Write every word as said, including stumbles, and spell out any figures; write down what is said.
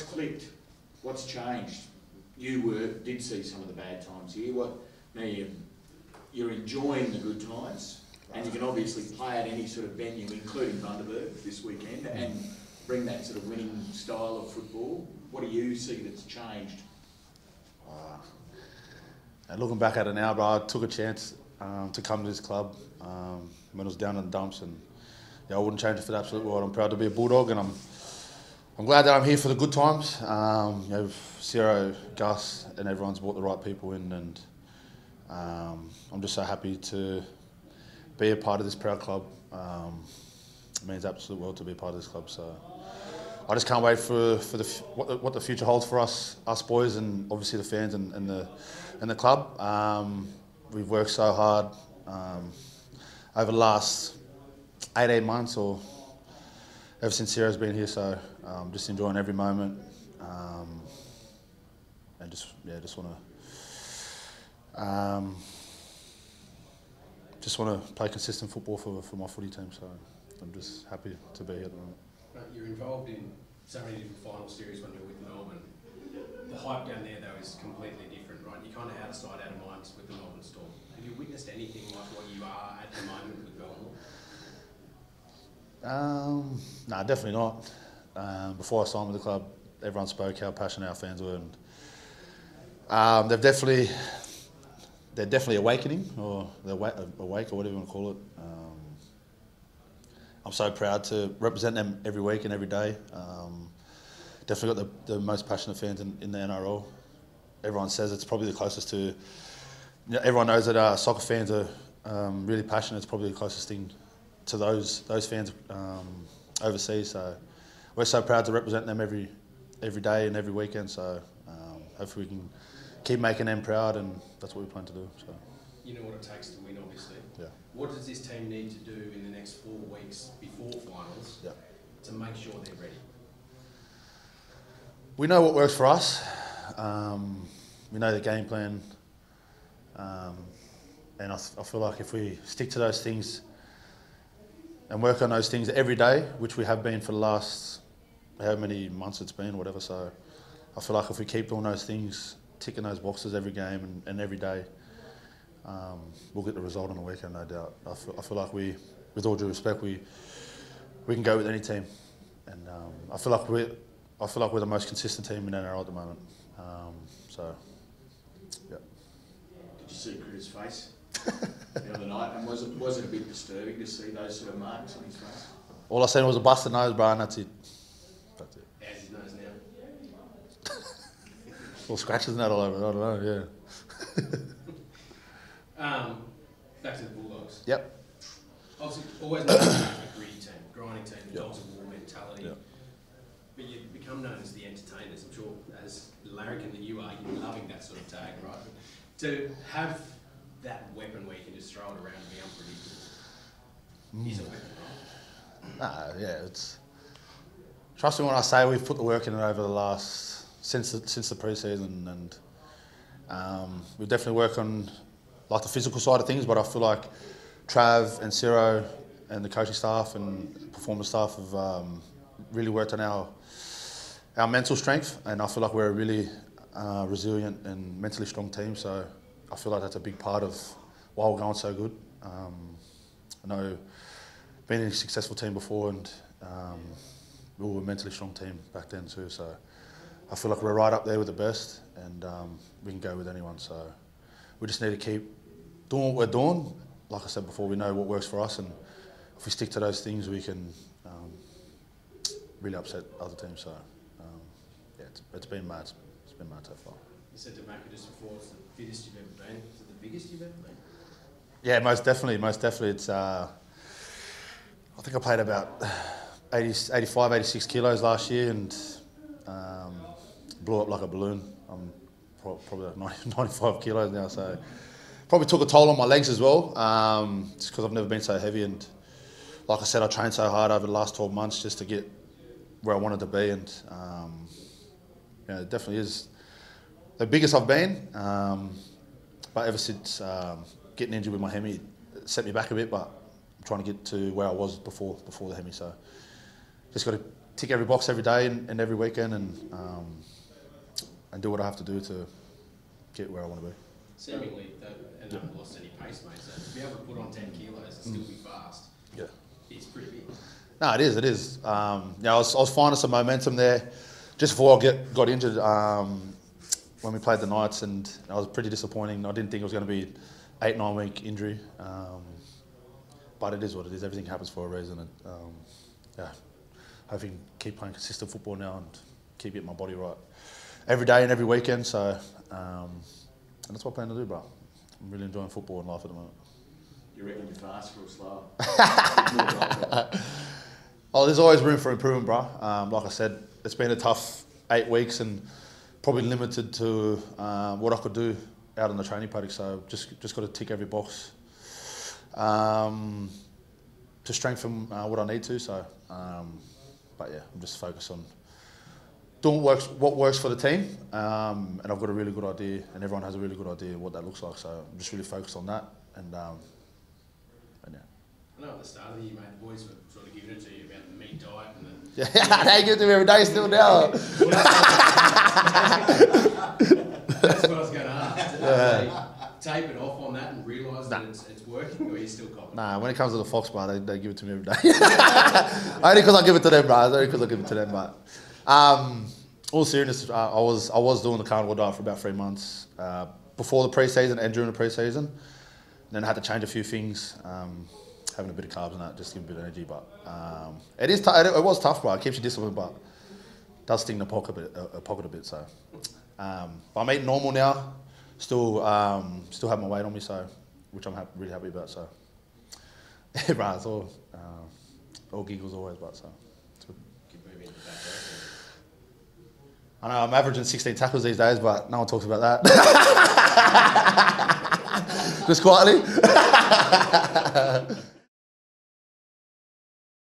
what's clicked? What's changed? You were did see some of the bad times here. What now? You, you're enjoying the good times, right, and you can obviously play at any sort of venue, including Bundaberg this weekend, and bring that sort of winning style of football. What do you see that's changed? Uh, and looking back at it now, bro, I took a chance um, to come to this club um, when I was down in the dumps, and yeah, I wouldn't change it for the absolute world. I'm proud to be a Bulldog, and I'm I'm glad that I'm here for the good times. Um, you know, Ciro, Gus, and everyone's brought the right people in, and um, I'm just so happy to be a part of this proud club. Um, it means the absolute world to be a part of this club. So I just can't wait for for the what the, what the future holds for us, us boys, and obviously the fans and, and the and the club. Um, we've worked so hard um, over the last eighteen months or ever since Ciro's been here, so um, just enjoying every moment, um, and just yeah, just want to um, just want to play consistent football for for my footy team. So I'm just happy to be here at the moment. You're involved in so many different final series when you're with Melbourne. The hype down there though is completely different, right? You're kind of out of sight, out of mind with the Melbourne Storm. Have you witnessed anything like what you are at the moment with Melbourne? Um, no, nah, definitely not. Um, before I signed with the club, everyone spoke how passionate our fans were, and um, they've definitely, they're definitely awakening, or they're awake, or whatever you want to call it. Um, I'm so proud to represent them every week and every day. Um, definitely got the, the most passionate fans in, in the N R L. Everyone says it's probably the closest to. You know, everyone knows that uh, soccer fans are um, really passionate. It's probably the closest thing to those those fans um, overseas, so we're so proud to represent them every every day and every weekend. So um, hopefully we can keep making them proud, and that's what we plan to do. So you know what it takes to win, obviously. Yeah. What does this team need to do in the next four weeks before finals yeah. to make sure they're ready? We know what works for us. Um, we know the game plan, um, and I, I feel like if we stick to those things and work on those things every day, which we have been for the last how many months it's been, whatever. So I feel like if we keep doing those things, ticking those boxes every game and, and every day, um, we'll get the result on the weekend, no doubt. I feel, I feel like we, with all due respect, we we can go with any team, and um, I feel like we I feel like we're the most consistent team in N R L at the moment. Um, so, yeah. Did you see Critter's face the other night, and was it, was it a bit disturbing to see those sort of marks on his face? All I seen was a busted nose, bro, and that's it. That's it. How's his nose now? All scratches and that all over it, I don't know, yeah. um, back to the Bulldogs. Yep. Obviously, always known as a gritty team, grinding team, the yep. dogs of war mentality. Yep. But you've become known as the entertainers. I'm sure as larrikin that you are, you're loving that sort of tag, right? To have that weapon where you can just throw it around and be unpredictable. Mm. Is a weapon, right? Nah, yeah, it's... Trust me when I say we've put the work in it over the last... Since the, since the pre-season, and... Um, we definitely work on, like, the physical side of things, but I feel like Trav and Ciro and the coaching staff and performance staff have um, really worked on our, our mental strength, and I feel like we're a really uh, resilient and mentally strong team, so... I feel like that's a big part of why we're going so good. Um, I know being a successful team before, and um, we were a mentally strong team back then too, so I feel like we're right up there with the best, and um, we can go with anyone, so we just need to keep doing what we're doing. Like I said before, we know what works for us, and if we stick to those things, we can um, really upset other teams, so um, yeah, it's, it's been mad, it's been mad so far. You said to Maca just before, it's the fittest you've ever been. Is it the biggest you've ever been? Yeah, most definitely, most definitely. It's uh, I think I played about eighty, eighty-five, eighty-six kilos last year, and um, blew up like a balloon. I'm pro probably ninety, ninety-five kilos now, so probably took a toll on my legs as well, um, just because I've never been so heavy. And like I said, I trained so hard over the last twelve months just to get where I wanted to be, and um, you know, it definitely is the biggest I've been, um, but ever since um, getting injured with my Hemi, it set me back a bit, but I'm trying to get to where I was before before the Hemi, so just got to tick every box every day and, and every weekend, and um, and do what I have to do to get where I want to be. Seemingly, and I've lost any pace, mate. So to be able to put on ten kilos and still be fast, yeah, it's pretty big. No, it is. It is. Um, you know, I was, I was finding some momentum there just before I get got injured. Um, when we played the Knights, and I was pretty disappointing. I didn't think it was going to be eight, nine week injury, um, but it is what it is. Everything happens for a reason. And, um, yeah, hopefully keep playing consistent football now and keep getting my body right every day and every weekend. So, um, and that's what I plan to do, bro. I'm really enjoying football and life at the moment. You reckon you're fast or slow? Oh, there's always room for improvement, bro. Um, like I said, it's been a tough eight weeks and probably limited to uh, what I could do out on the training paddock, so just just got to tick every box um, to strengthen uh, what I need to. So, um, but yeah, I'm just focused on doing what works, what works for the team, um, and I've got a really good idea, and everyone has a really good idea of what that looks like. So I'm just really focused on that, and um, and yeah. I know at the start of the year, mate, the boys were sort of giving it to you about the meat diet and the... Yeah, they give it to me every day still now. That's what I was going to ask. Yeah. Tape it off on that and realise nah. that it's, it's working, or are you still copying? Nah, when it comes to the Fox bar, they, they give it to me every day. Only because I give it to them, bro. Only because I give it to them, mate. Um, all seriousness, uh, I was I was doing the carnivore diet for about three months uh, before the pre-season and during the pre-season. Then I had to change a few things. Um, having a bit of carbs and that, just give a bit of energy, but um, it is. T it, it was tough, bro. It keeps you disciplined, but it does sting the pocket a bit. A, a pocket a bit. So, um, but I'm eating normal now. Still, um, still have my weight on me, so which I'm ha really happy about. So, yeah, bro, it's all, um, all giggles always, but so. It's good. Keep moving into that, I know I'm averaging sixteen tackles these days, but no one talks about that. Just quietly.